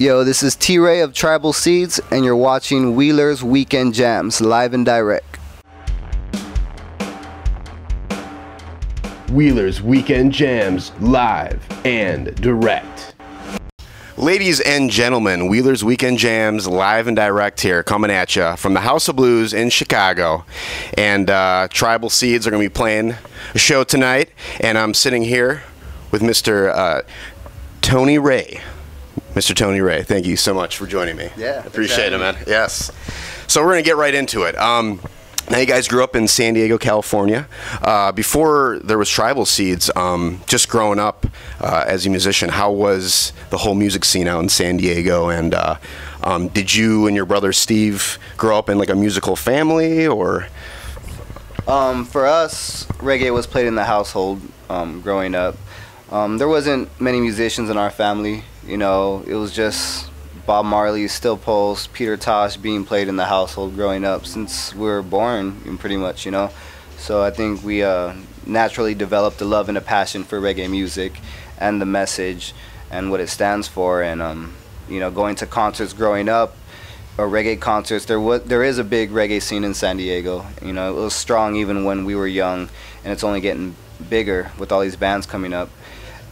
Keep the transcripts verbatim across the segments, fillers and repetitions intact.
Yo, this is T Ray of Tribal Seeds, and you're watching Wheeler's Weekend Jams, live and direct. Wheeler's Weekend Jams, live and direct. Ladies and gentlemen, Wheeler's Weekend Jams, live and direct here, coming at you from the House of Blues in Chicago. And uh, Tribal Seeds are going to be playing a show tonight, and I'm sitting here with Mister Uh, Tony Ray. Mister Tony Ray, thank you so much for joining me. Yeah. Appreciate it, man. Yes. So we're going to get right into it. Um, now, you guys grew up in San Diego, California. Uh, before there was Tribal Seeds, um, just growing up uh, as a musician, how was the whole music scene out in San Diego? And uh, um, did you and your brother Steve grow up in like a musical family? Or um, for us, reggae was played in the household um, growing up. Um, there wasn't many musicians in our family, you know. It was just Bob Marley, Still Pulse, Peter Tosh being played in the household growing up since we were born, pretty much, you know. So I think we uh, naturally developed a love and a passion for reggae music and the message and what it stands for. And, um, you know, going to concerts growing up, or reggae concerts, there was, there is a big reggae scene in San Diego. You know, it was strong even when we were young, and it's only getting bigger with all these bands coming up.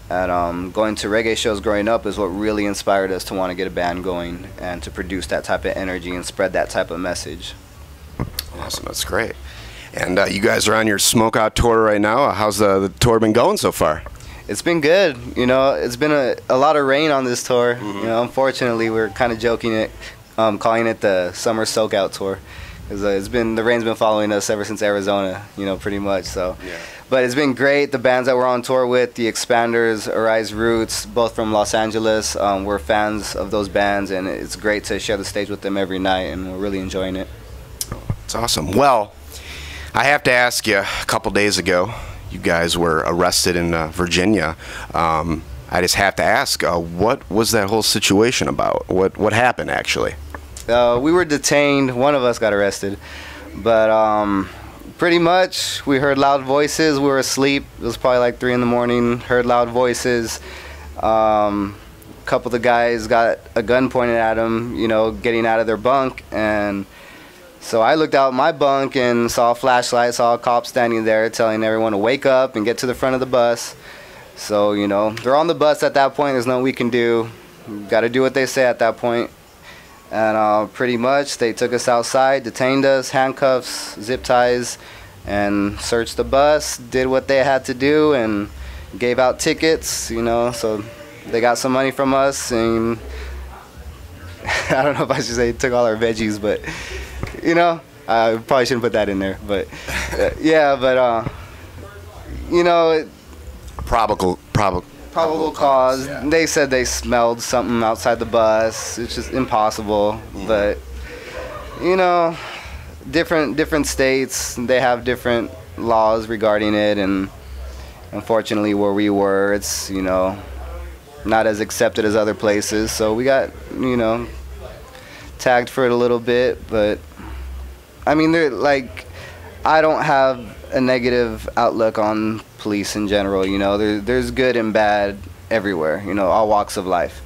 And um, going to reggae shows growing up is what really inspired us to want to get a band going and to produce that type of energy and spread that type of message. Awesome, that's great. And uh, you guys are on your Smoke Out tour right now. How's the, the tour been going so far? It's been good. You know, it's been a, a lot of rain on this tour. Mm-hmm. You know, unfortunately, we're kind of joking it, um, calling it the Summer Soak Out tour. It's, uh, it's been, the rain's been following us ever since Arizona, you know, pretty much. So, yeah. But it's been great. The bands that we're on tour with, The Expanders, Arise Roots, both from Los Angeles, um, we're fans of those bands, and it's great to share the stage with them every night, and we're really enjoying it. It's awesome. Well, I have to ask you, a couple days ago, you guys were arrested in uh, Virginia. Um, I just have to ask, uh, what was that whole situation about? What, what happened, actually? Uh, we were detained. One of us got arrested, but um, pretty much we heard loud voices. We were asleep. It was probably like three in the morning. Heard loud voices. Um, a couple of the guys got a gun pointed at them, you know, getting out of their bunk. And so I looked out my bunk and saw a flashlight, saw a cop standing there telling everyone to wake up and get to the front of the bus. So, you know, they're on the bus at that point. There's nothing we can do. We've got to do what they say at that point. And uh, pretty much they took us outside, detained us, handcuffs, zip ties, and searched the bus, did what they had to do, and gave out tickets, you know, so they got some money from us, and I don't know if I should say they took all our veggies, but, you know, I probably shouldn't put that in there, but, uh, yeah, but, uh, you know. It, probable, probable. Probable cause. Yeah. They said they smelled something outside the bus. It's just impossible. Mm. But you know, different different states, they have different laws regarding it, and unfortunately, where we were, it's, you know, not as accepted as other places. So we got, you know, tagged for it a little bit. But I mean, they're like, I don't have a negative outlook on police in general, you know. There, there's good and bad everywhere, you know, all walks of life.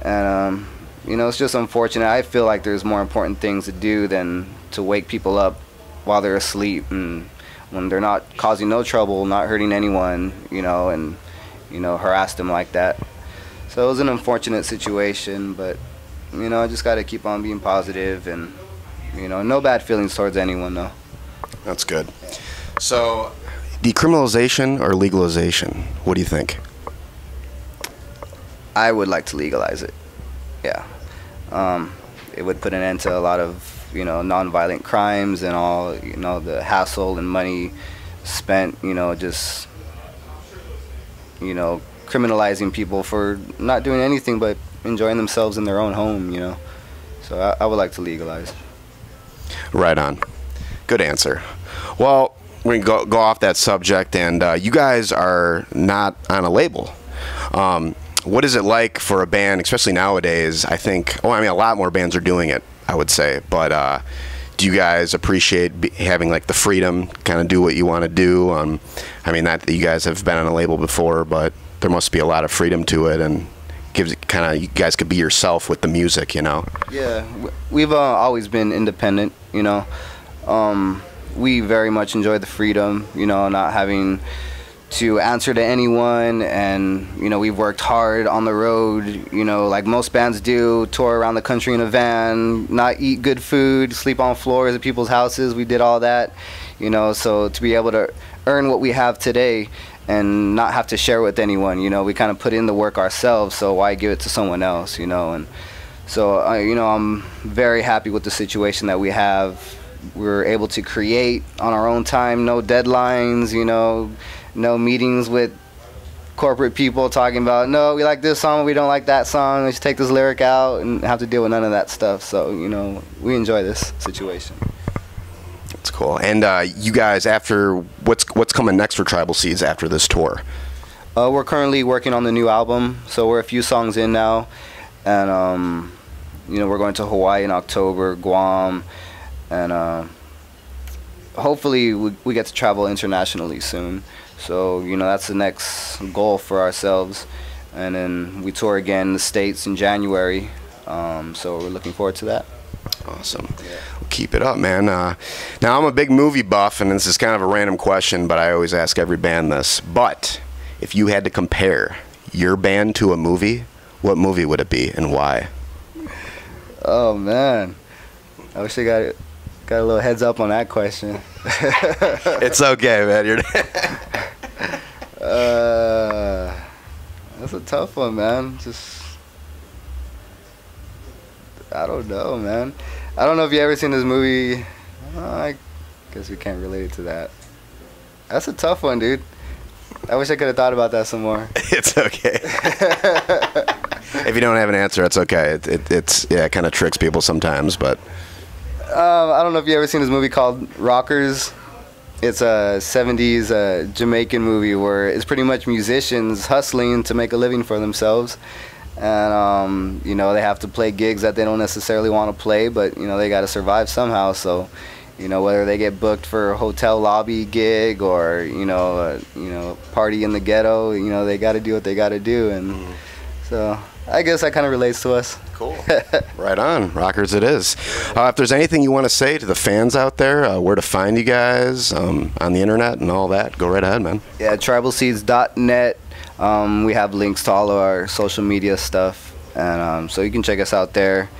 And, um, you know, it's just unfortunate. I feel like there's more important things to do than to wake people up while they're asleep, and when they're not causing no trouble, not hurting anyone, you know, and, you know, harass them like that. So it was an unfortunate situation, but, you know, I just got to keep on being positive and, you know, no bad feelings towards anyone, though. That's good. So, decriminalization or legalization? What do you think? I would like to legalize it. Yeah, um, it would put an end to a lot of, you know, nonviolent crimes and all, you know, the hassle and money spent, you know, just, you know, criminalizing people for not doing anything but enjoying themselves in their own home, you know. So I, I would like to legalize. Right on. Good answer. Well, we can go, go off that subject, and uh, you guys are not on a label. Um, what is it like for a band, especially nowadays? I think, oh, I mean, a lot more bands are doing it, I would say. But uh, do you guys appreciate b having like the freedom, kind of do what you want to do? Um, I mean, not that you guys have been on a label before, but there must be a lot of freedom to it, and gives it kind of, you guys could be yourself with the music, you know? Yeah, we've uh, always been independent, you know. Um, we very much enjoy the freedom, you know, not having to answer to anyone, and, you know, we've worked hard on the road, you know, like most bands do, tour around the country in a van, not eat good food, sleep on floors at people's houses. We did all that, you know, so to be able to earn what we have today and not have to share with anyone, you know, we kind of put in the work ourselves, so why give it to someone else, you know? And so, uh, you know, I'm very happy with the situation that we have. We're able to create on our own time, no deadlines, you know, no meetings with corporate people talking about, no, we like this song, we don't like that song, let's take this lyric out, and have to deal with none of that stuff. So, you know, we enjoy this situation. That's cool. And uh, you guys, after, what's what's coming next for Tribal Seeds after this tour? Uh, we're currently working on the new album, so we're a few songs in now. And, um, you know, we're going to Hawaii in October, Guam, and uh, hopefully we, we get to travel internationally soon. So, you know, that's the next goal for ourselves. And then we tour again in the States in January. Um, so we're looking forward to that. Awesome. Yeah. Well, keep it up, man. Uh, now, I'm a big movie buff, and this is kind of a random question, but I always ask every band this. But if you had to compare your band to a movie, what movie would it be and why? Oh, man. I wish I got it. Got a little heads up on that question. It's okay, man. You're uh, that's a tough one, man. Just, I don't know, man. I don't know if you ever seen this movie. Uh, I guess we can't relate it to that. That's a tough one, dude. I wish I could have thought about that some more. It's okay. If you don't have an answer, it's okay. It, it, it's yeah, it kind of tricks people sometimes, but. Um, I don't know if you ever seen this movie called Rockers. It's a seventies uh, Jamaican movie where it's pretty much musicians hustling to make a living for themselves, and um, you know, they have to play gigs that they don't necessarily want to play, but you know, they got to survive somehow. So, you know, whether they get booked for a hotel lobby gig or you know, uh, you know, party in the ghetto, you know, they got to do what they got to do, and mm. so. I guess that kind of relates to us. Cool. Right on. Rockers it is. Uh, if there's anything you want to say to the fans out there, uh, where to find you guys um, on the internet and all that, go right ahead, man. Yeah, tribal seeds dot net. Um, we have links to all of our social media stuff. And um, so you can check us out there.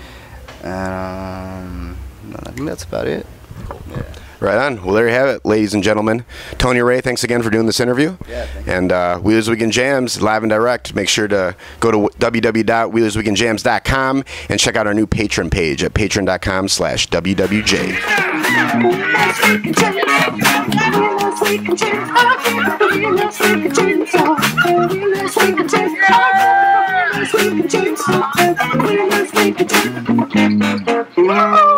And um, I think that's about it. Yeah. Right on. Well, there you have it, ladies and gentlemen. Tony Ray, thanks again for doing this interview. Yeah, thank you. And uh, Wheeler's Weekend Jams, live and direct. Make sure to go to w w w dot wheelers weekend jams dot com and check out our new Patreon page at patreon dot com slash w w j.